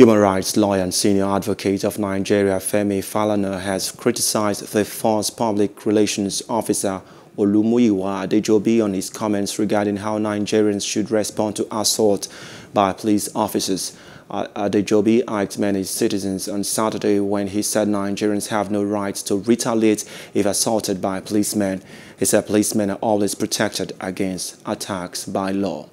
Human rights lawyer and senior advocate of Nigeria, Femi Falana, has criticized the former public relations officer Olumuyiwa Adejobi on his comments regarding how Nigerians should respond to assault by police officers. Adejobi attacked many citizens on Saturday when he said Nigerians have no right to retaliate if assaulted by policemen. He said policemen are always protected against attacks by law.